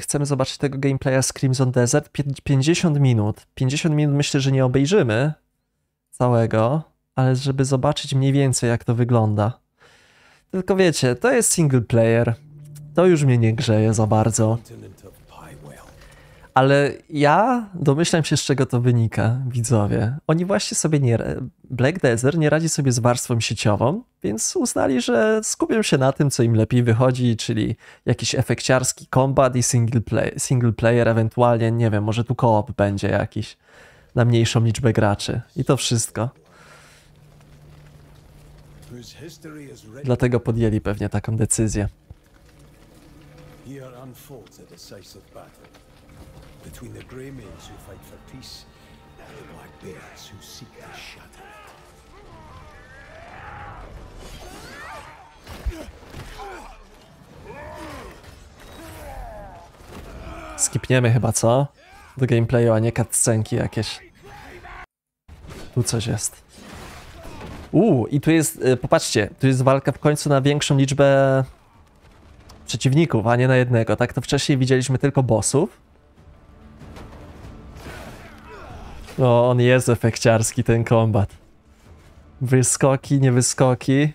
chcemy zobaczyć tego gameplaya z Crimson Desert. 50 minut myślę, że nie obejrzymy całego, ale żeby zobaczyć mniej więcej jak to wygląda. Tylko wiecie, to jest single player, to już mnie nie grzeje za bardzo. Ale ja domyślam się, z czego to wynika, widzowie. Oni właśnie sobie nie... Black Desert nie radzi sobie z warstwą sieciową, więc uznali, że skupią się na tym, co im lepiej wychodzi, czyli jakiś efekciarski kombat i single player, ewentualnie, nie wiem, może tu co-op będzie jakiś na mniejszą liczbę graczy. I to wszystko. Dlatego podjęli pewnie taką decyzję. Between the grey maids who fight for peace and the black bears who seek the shadow. Skipniemy chyba, co? Do gameplayu, a nie cutscenki jakieś. Tu coś jest. I tu jest, popatrzcie, tu jest walka w końcu na większą liczbę przeciwników, a nie na jednego. Tak to wcześniej widzieliśmy tylko bossów. No, on jest efekciarski, ten kombat. Wyskoki, niewyskoki.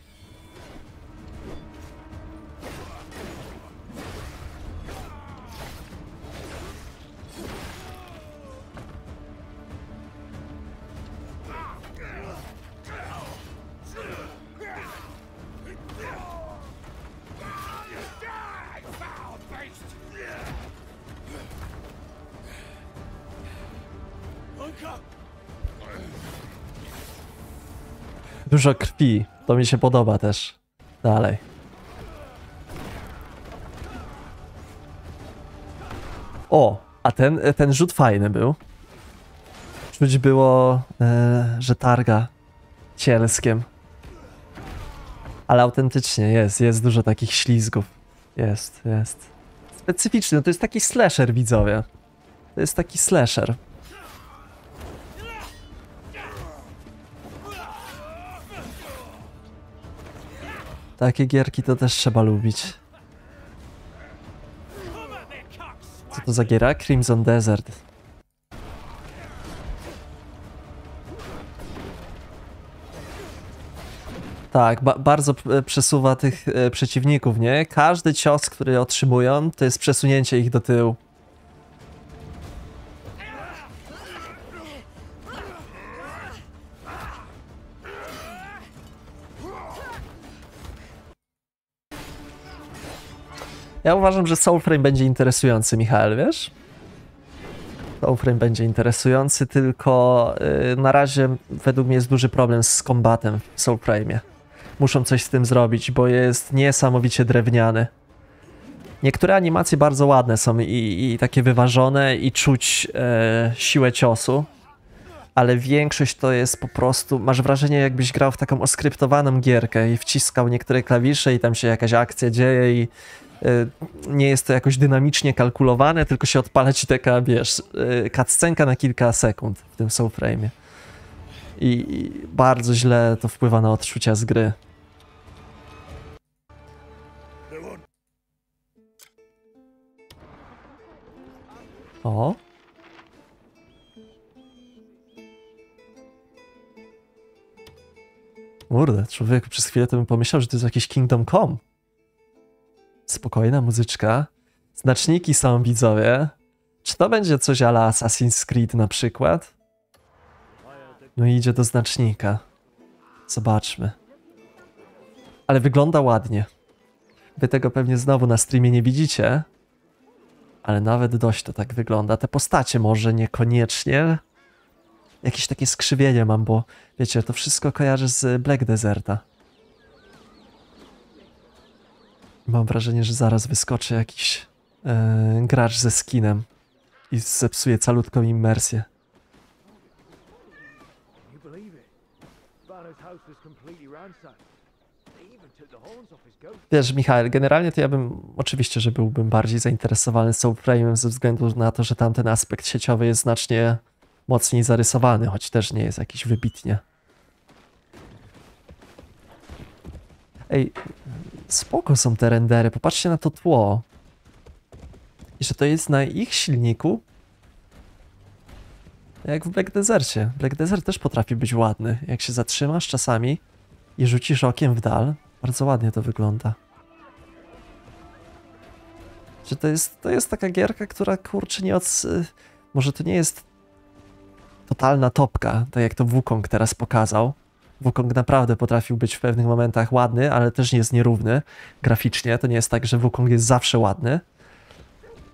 Dużo krwi, to mi się podoba też. Dalej. O, a ten rzut fajny był. Czuć było, że targa cielskiem. Ale autentycznie jest dużo takich ślizgów. Jest. Specyficzny, no to jest taki slasher, widzowie. To jest taki slasher. Takie gierki to też trzeba lubić. Co to za giera? Crimson Desert. Tak, bardzo przesuwa tych przeciwników, nie? Każdy cios, który otrzymują, to jest przesunięcie ich do tyłu. Ja uważam, że Soulframe będzie interesujący, Michael, wiesz? Soulframe będzie interesujący, tylko na razie według mnie jest duży problem z kombatem w Soulframe'ie. Muszą coś z tym zrobić, bo jest niesamowicie drewniany. Niektóre animacje bardzo ładne są i takie wyważone i czuć siłę ciosu, ale większość to jest po prostu... Masz wrażenie, jakbyś grał w taką oskryptowaną gierkę i wciskał niektóre klawisze i tam się jakaś akcja dzieje i... Nie jest to jakoś dynamicznie kalkulowane, tylko się odpala ci taka, wiesz, cutscenka na kilka sekund w tym Soulframe'ie. I bardzo źle to wpływa na odczucia z gry. O! Kurde, człowieku, przez chwilę to bym pomyślał, że to jest jakiś Kingdom Come. Spokojna muzyczka. Znaczniki są, widzowie. Czy to będzie coś a la Assassin's Creed na przykład? No i idzie do znacznika. Zobaczmy. Ale wygląda ładnie. Wy tego pewnie znowu na streamie nie widzicie. Ale nawet dość to tak wygląda. Te postacie może niekoniecznie. Jakieś takie skrzywienie mam, bo wiecie, to wszystko kojarzy z Black Deserta. Mam wrażenie, że zaraz wyskoczy jakiś gracz ze skinem i zepsuje calutką immersję. Wiesz, Michael, generalnie to ja bym, oczywiście, że byłbym bardziej zainteresowany Soulframe'em ze względu na to, że tamten aspekt sieciowy jest znacznie mocniej zarysowany, choć też nie jest jakiś wybitnie. Ej, spoko są te rendery, popatrzcie na to tło. i że to jest na ich silniku. Jak w Black Desercie. Black Desert też potrafi być ładny. Jak się zatrzymasz czasami i rzucisz okiem w dal, bardzo ładnie to wygląda. Czy to jest taka gierka, która kurczę nie od... Może to nie jest totalna topka, tak jak to Wukong teraz pokazał. Wukong naprawdę potrafił być w pewnych momentach ładny, ale też nie jest nierówny graficznie. To nie jest tak, że Wukong jest zawsze ładny.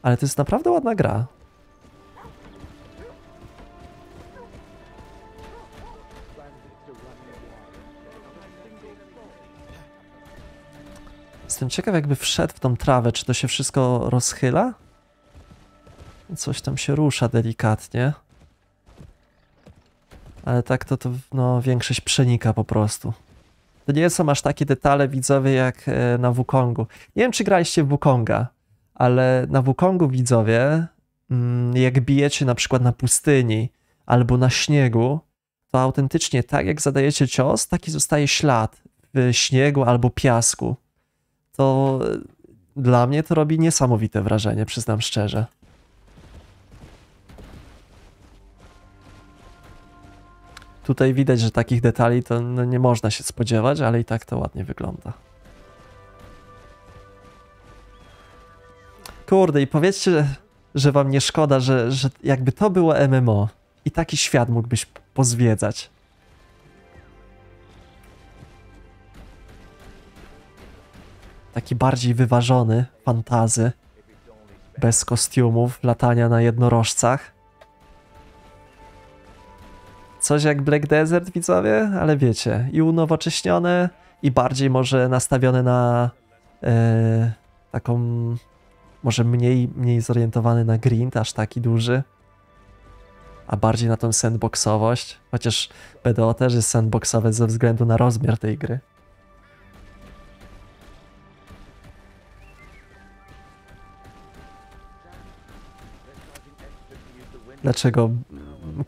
Ale to jest naprawdę ładna gra. Jestem ciekaw, jakby wszedł w tą trawę, czy to się wszystko rozchyla? Coś tam się rusza delikatnie. Ale tak to no, większość przenika po prostu. To nie są aż takie detale widzowie jak na Wukongu. Nie wiem, czy graliście w Wukonga, ale na Wukongu widzowie, jak bijecie na przykład na pustyni albo na śniegu, to autentycznie tak jak zadajecie cios, taki zostaje ślad w śniegu albo piasku. To dla mnie to robi niesamowite wrażenie, przyznam szczerze. Tutaj widać, że takich detali to no nie można się spodziewać, ale i tak to ładnie wygląda. Kurde, i powiedzcie, że wam nie szkoda, że jakby to było MMO i taki świat mógłbyś pozwiedzać. Taki bardziej wyważony, fantazy, bez kostiumów, latania na jednorożcach. Coś jak Black Desert, widzowie, ale wiecie, i unowocześnione, i bardziej może nastawione na taką, może mniej zorientowany na grind, aż taki duży, a bardziej na tą sandboxowość, chociaż BDO też jest sandboxowe ze względu na rozmiar tej gry. Dlaczego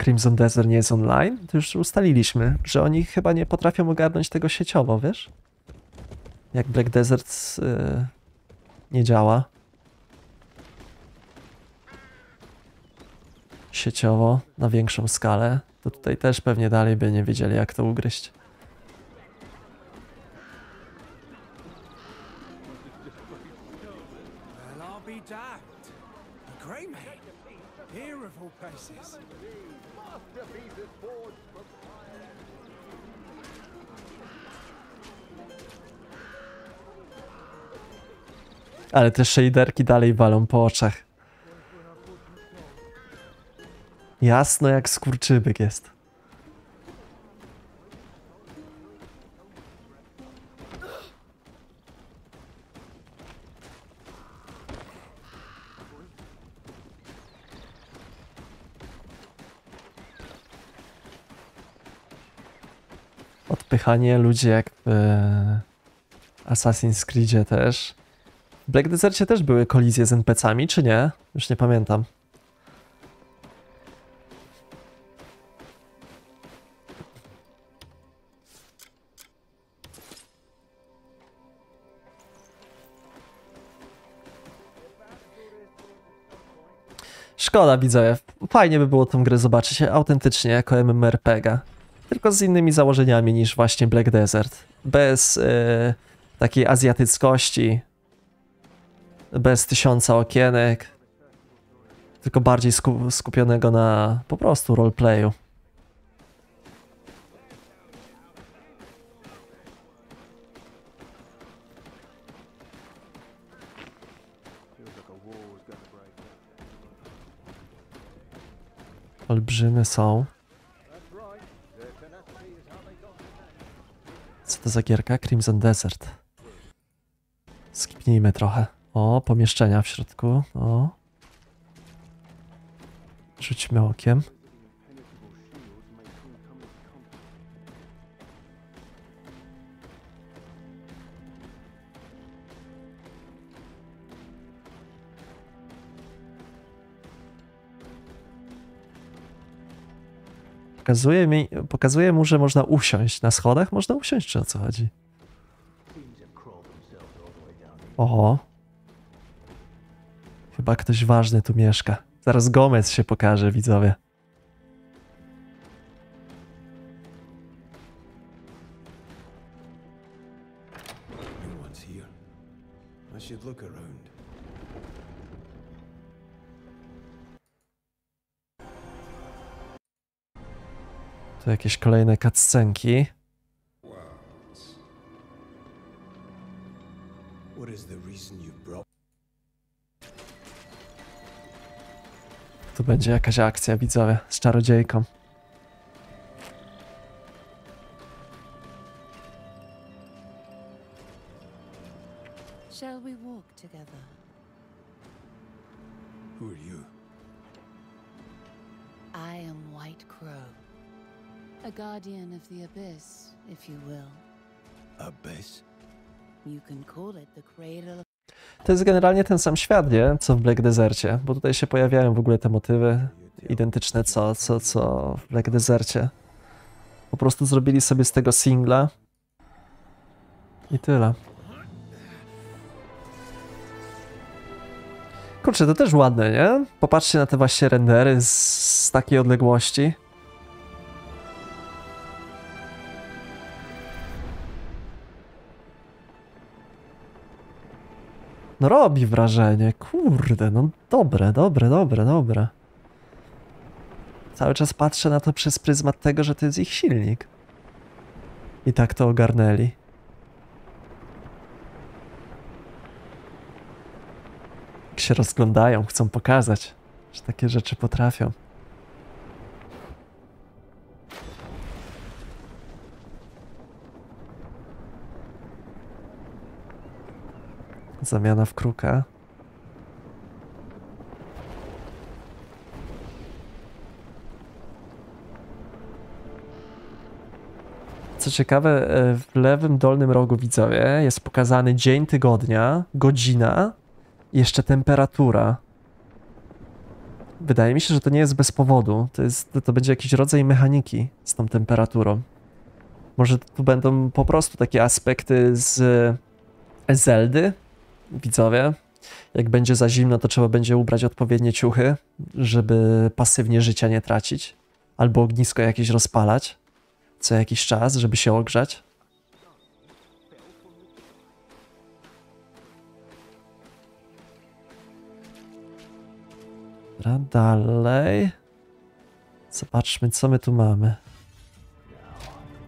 Crimson Desert nie jest online? To już ustaliliśmy, że oni chyba nie potrafią ogarnąć tego sieciowo, wiesz? Jak Black Desert nie działa sieciowo na większą skalę, to tutaj też pewnie dalej by nie wiedzieli, jak to ugryźć. Ale te shaderki dalej walą po oczach. Jasno jak skurczybyk jest. Odpychanie ludzi jak w Assassin's Creedzie też. W Black Desercie też były kolizje z NPC-ami, czy nie? Już nie pamiętam. Szkoda, widzowie. Fajnie by było tą grę zobaczyć autentycznie jako MMORPG-a. Tylko z innymi założeniami niż właśnie Black Desert. Bez takiej azjatyckości. Bez 1000 okienek, tylko bardziej skupionego na po prostu roleplayu. Olbrzymy są. Co to za gierka? Crimson Desert. Skipnijmy trochę. O, pomieszczenia w środku, o. Rzućmy okiem. Pokazuje mu, że można usiąść. Na schodach można usiąść, czy o co chodzi? Oho. Chyba ktoś ważny tu mieszka. Zaraz Gomez się pokaże, widzowie. To jakieś kolejne cutscenki. Tu będzie jakaś akcja, widzowie, z czarodziejką. Shall we walk together? Who are you? I am White Crow, a guardian of the abyss, if you will. Abyss? You can call it the cradle of... To jest generalnie ten sam świat, nie? Co w Black Desercie, bo tutaj się pojawiają w ogóle te motywy identyczne co w Black Desercie. Po prostu zrobili sobie z tego singla i tyle. Kurczę, to też ładne, nie? Popatrzcie na te właśnie rendery z takiej odległości. No robi wrażenie, kurde, no dobre. Cały czas patrzę na to przez pryzmat tego, że to jest ich silnik. I tak to ogarnęli. Jak się rozglądają, chcą pokazać, że takie rzeczy potrafią. Zamiana w kruka. Co ciekawe, w lewym dolnym rogu, widzowie, jest pokazany dzień tygodnia, godzina i jeszcze temperatura. Wydaje mi się, że to nie jest bez powodu. To będzie jakiś rodzaj mechaniki z tą temperaturą. Może tu będą po prostu takie aspekty z Zeldy? Widzowie, jak będzie za zimno, to trzeba będzie ubrać odpowiednie ciuchy, żeby pasywnie życia nie tracić. Albo ognisko jakieś rozpalać co jakiś czas, żeby się ogrzać. Dobra, dalej. Zobaczmy, co my tu mamy.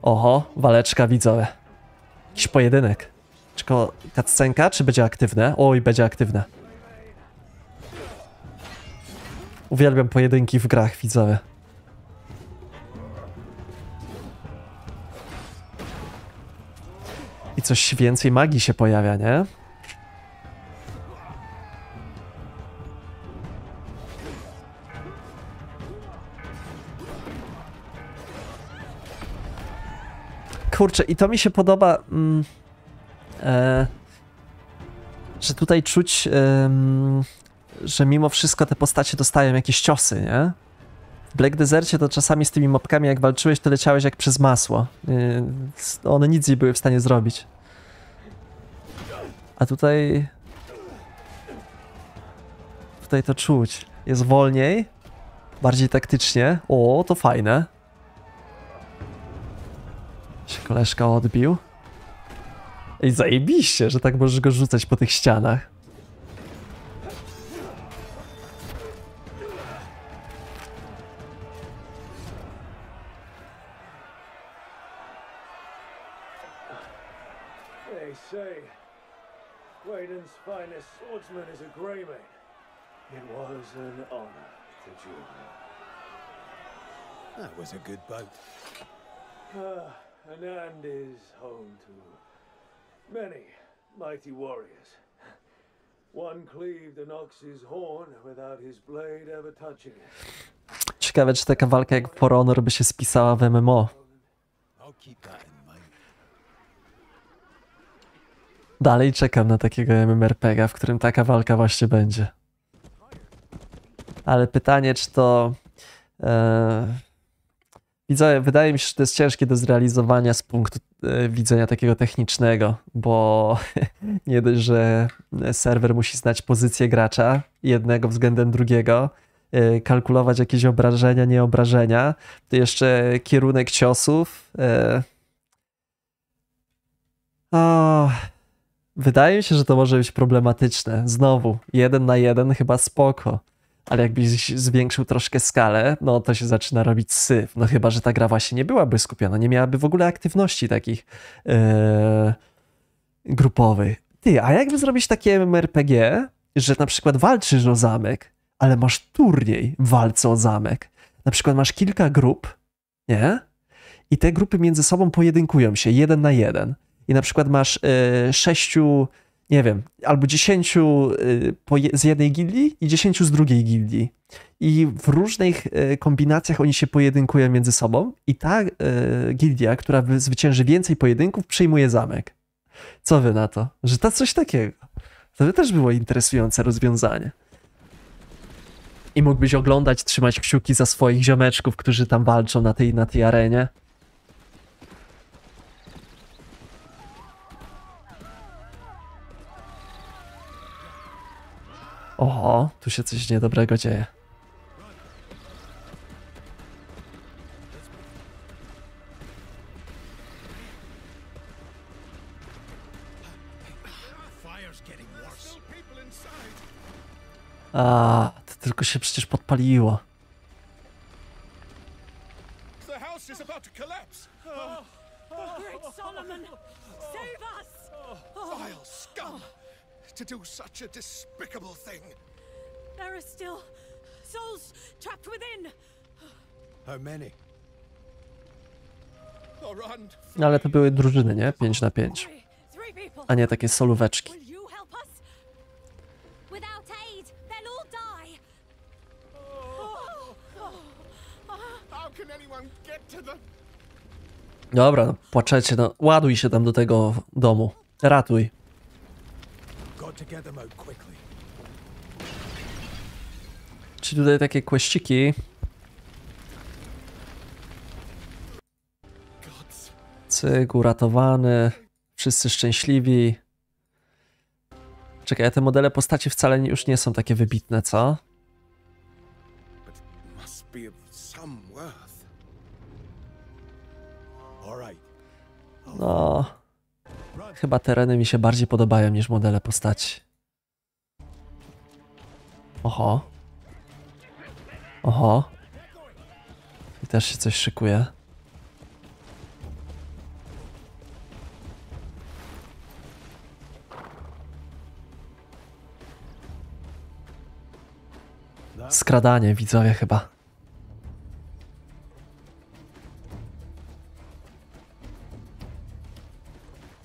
Oho, waleczka, widzowie. Jakiś pojedynek. Tylko cutscenka, czy będzie aktywne? Oj, będzie aktywne. Uwielbiam pojedynki w grach, widzowie. I coś więcej magii się pojawia, nie? Kurczę, i to mi się podoba... że tutaj czuć, że mimo wszystko te postacie dostają jakieś ciosy, nie? W Black Desercie to czasami z tymi mobkami jak walczyłeś, to leciałeś jak przez masło. One nic nie były w stanie zrobić. A tutaj... Tutaj to czuć. Jest wolniej, bardziej taktycznie. O, to fajne. Się koleżka odbił. I zajebiście, że tak możesz go rzucać po tych ścianach. Many mighty warriors. One cleaved an ox's horn without his blade ever touching it. Ciekawe, czy taka walka jak For Honor by się spisała w MMO. Dalej czekam na takiego MMORPG-a, w którym taka walka właśnie będzie. Ale pytanie, czy to... Widzowie, wydaje mi się, że to jest ciężkie do zrealizowania z punktu widzenia takiego technicznego, bo nie dość, że serwer musi znać pozycję gracza jednego względem drugiego, kalkulować jakieś obrażenia, nieobrażenia, to jeszcze kierunek ciosów. O, wydaje mi się, że to może być problematyczne. Znowu, 1 na 1 chyba spoko, ale jakbyś zwiększył troszkę skalę, no to się zaczyna robić syf. No chyba że ta gra właśnie nie byłaby skupiona, nie miałaby w ogóle aktywności takich grupowych. Ty, a jakby zrobić takie MMORPG, że na przykład walczysz o zamek, ale masz turniej w walce o zamek. Na przykład masz kilka grup, nie? I te grupy między sobą pojedynkują się 1 na 1. I na przykład masz 6, nie wiem, albo 10 z jednej gildii i 10 z drugiej gildii. I w różnych kombinacjach oni się pojedynkują między sobą i ta gildia, która zwycięży więcej pojedynków, przyjmuje zamek. Co wy na to? Że to coś takiego. To by też było interesujące rozwiązanie. I mógłbyś oglądać, trzymać kciuki za swoich ziomeczków, którzy tam walczą na tej arenie. Oho, tu się coś niedobrego dzieje. A, to tylko się przecież podpaliło. To do such a despicable thing. There are still souls trapped within. How many? No ale to były drużyny, nie? 5 na 5. A nie takie solóweczki. Dobra, no, płaczecie, no ładuj się tam do tego domu. Ratuj. Czy tutaj takie kłeściki? Cyk, uratowany. Wszyscy szczęśliwi. Czekaj, te modele postaci wcale już nie są takie wybitne, co? No... Chyba tereny mi się bardziej podobają niż modele postaci. Oho. Oho. I też się coś szykuje. Skradanie, widzowie, chyba.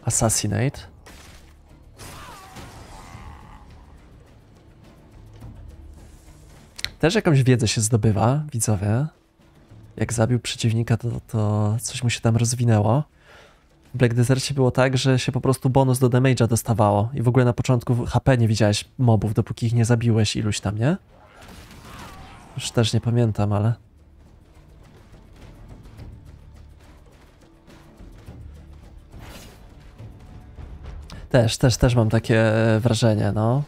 Assassinate. Też jakąś wiedzę się zdobywa, widzowie. Jak zabił przeciwnika, to coś mu się tam rozwinęło. W Black Desercie było tak, że się po prostu bonus do damage'a dostawało. I w ogóle na początku HP nie widziałeś mobów, dopóki ich nie zabiłeś iluś tam, nie? Już też nie pamiętam, ale... Też mam takie wrażenie, no.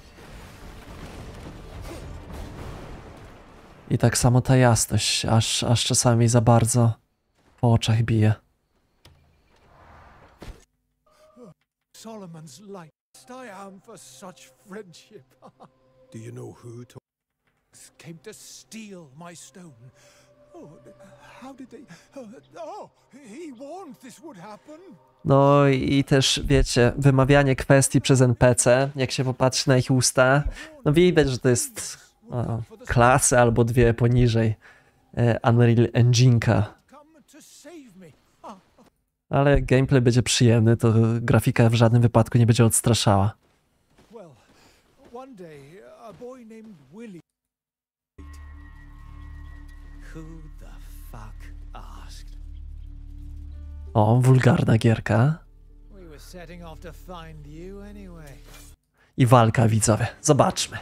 I tak samo ta jasność, aż czasami za bardzo po oczach bije. No i też, wiecie, wymawianie kwestii przez NPC, jak się popatrzy na ich usta, no widać, że to jest klasę albo dwie poniżej Unreal Engine'ka. Ale jak gameplay będzie przyjemny, to grafika w żadnym wypadku nie będzie odstraszała. O, wulgarna gierka. I walka, widzowie. Zobaczmy.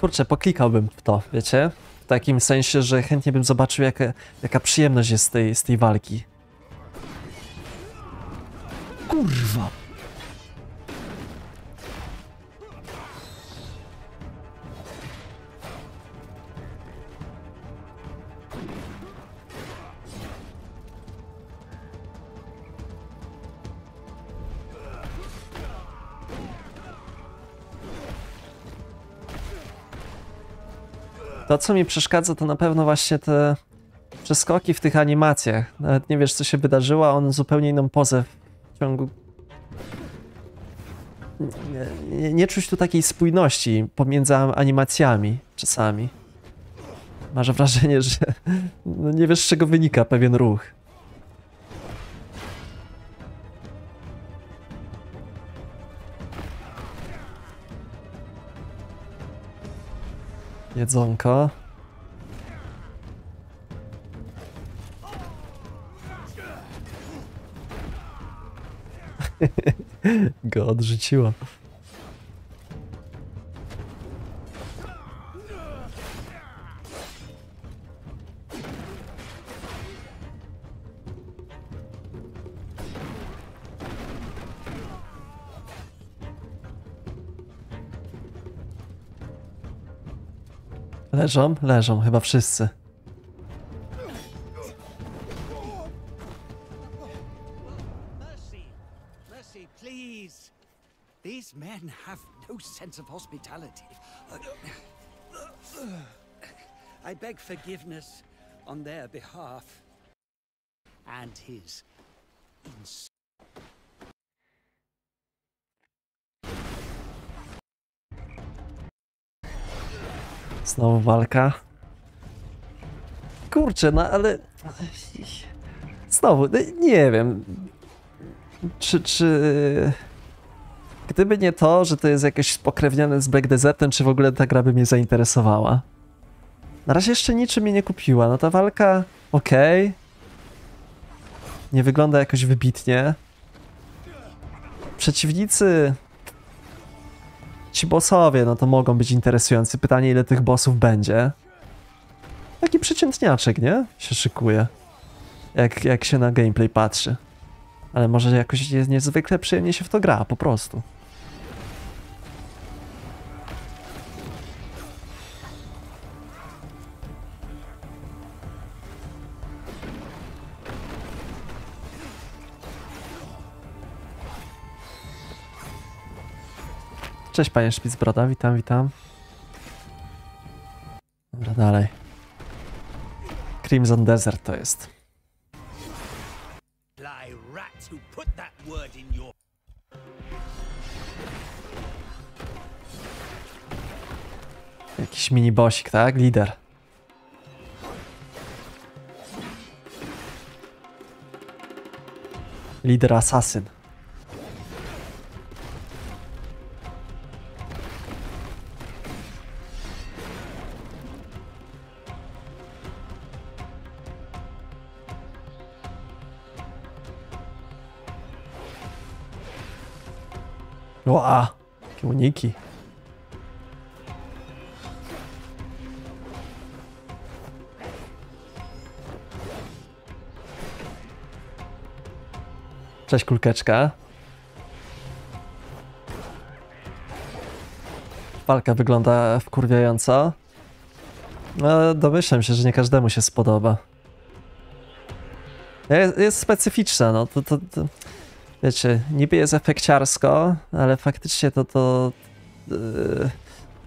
kurczę, poklikałbym w to, wiecie? W takim sensie, że chętnie bym zobaczył, jaka przyjemność jest z tej walki. Kurwa! To, co mi przeszkadza, to na pewno właśnie te przeskoki w tych animacjach. Nawet nie wiesz, co się wydarzyło, a on zupełnie inną pozę w ciągu... Nie czuć tu takiej spójności pomiędzy animacjami czasami. Masz wrażenie, że no nie wiesz, z czego wynika pewien ruch. Jedzonko. Go odrzuciło. Leżą? Leżą, chyba wszyscy. Znowu walka. Kurczę, no ale... Znowu, nie wiem. Czy... Gdyby nie to, że to jest jakoś spokrewniane z Black Desertem, czy w ogóle ta gra by mnie zainteresowała. Na razie jeszcze niczym mnie nie kupiła. No ta walka... okej. Nie wygląda jakoś wybitnie. Przeciwnicy... Ci bossowie, no to mogą być interesujący. Pytanie, ile tych bossów będzie. Taki przeciętniaczek, nie? Się szykuje. Jak się na gameplay patrzy. Ale może jakoś jest niezwykle przyjemnie się w to gra, po prostu. Cześć, panie Szpicbroda, witam, witam. Dobra, dalej. Crimson Desert to jest. Jakiś mini-bosik, tak? Lider. Lider asasyn. Ła, jakie uniki. Cześć, kulkeczka. Walka wygląda wkurwiająco. No, domyślam się, że nie każdemu się spodoba. Jest specyficzna, no to... Wiecie, niby jest efekciarsko, ale faktycznie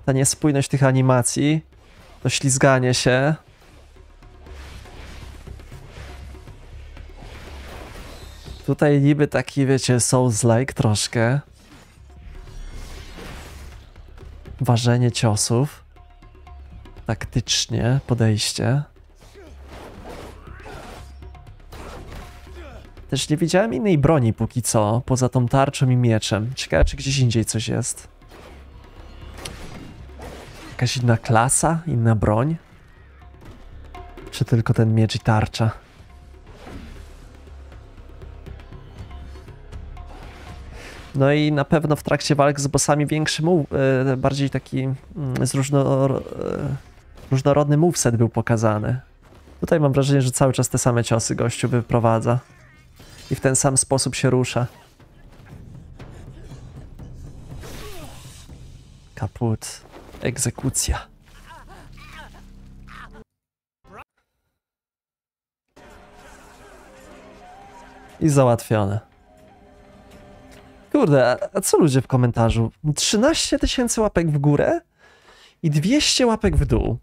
ta niespójność tych animacji, to ślizganie się. Tutaj niby taki, wiecie, Souls-like troszkę. Ważenie ciosów. Taktycznie podejście. Też nie widziałem innej broni póki co, poza tą tarczą i mieczem. Ciekawe, czy gdzieś indziej coś jest. Jakaś inna klasa, inna broń? Czy tylko ten miecz i tarcza? No i na pewno w trakcie walk z bossami większy, bardziej taki różnorodny moveset był pokazany. Tutaj mam wrażenie, że cały czas te same ciosy gościu wyprowadza i w ten sam sposób się rusza. Kaput. Egzekucja. I załatwione. Kurde, a co ludzie w komentarzu? 13 tysięcy łapek w górę i 200 łapek w dół.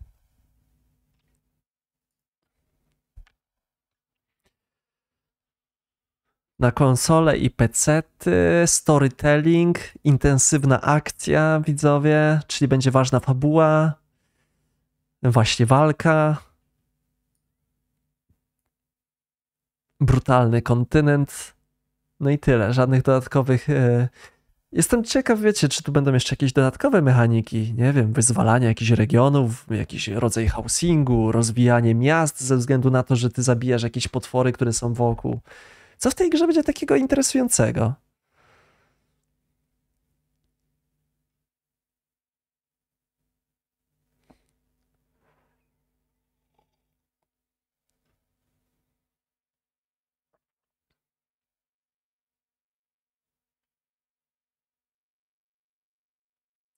Na konsole i pecety, storytelling, intensywna akcja, widzowie, czyli będzie ważna fabuła, właśnie walka, brutalny kontynent, no i tyle, żadnych dodatkowych... Jestem ciekaw, wiecie, czy tu będą jeszcze jakieś dodatkowe mechaniki, nie wiem, wyzwalanie jakichś regionów, jakiś rodzaj housingu, rozwijanie miast ze względu na to, że ty zabijasz jakieś potwory, które są wokół. Co w tej grze będzie takiego interesującego?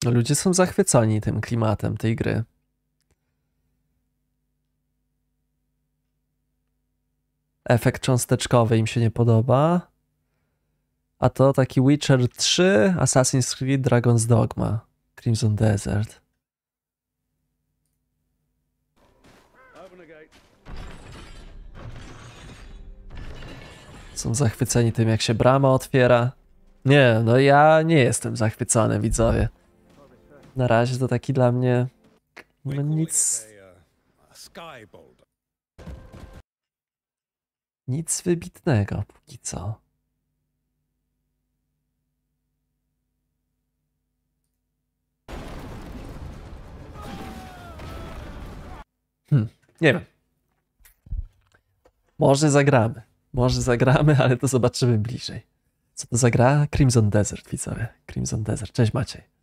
Ludzie są zachwyceni tym klimatem tej gry. Efekt cząsteczkowy im się nie podoba. A to taki Witcher 3, Assassin's Creed, Dragon's Dogma, Crimson Desert. Są zachwyceni tym, jak się brama otwiera. Nie, no ja nie jestem zachwycony, widzowie. Na razie to taki dla mnie... No nic... Nic wybitnego póki co. Nie wiem. Może zagramy, ale to zobaczymy bliżej. Co to za gra? Crimson Desert, widzowie. Crimson Desert. Cześć Maciej.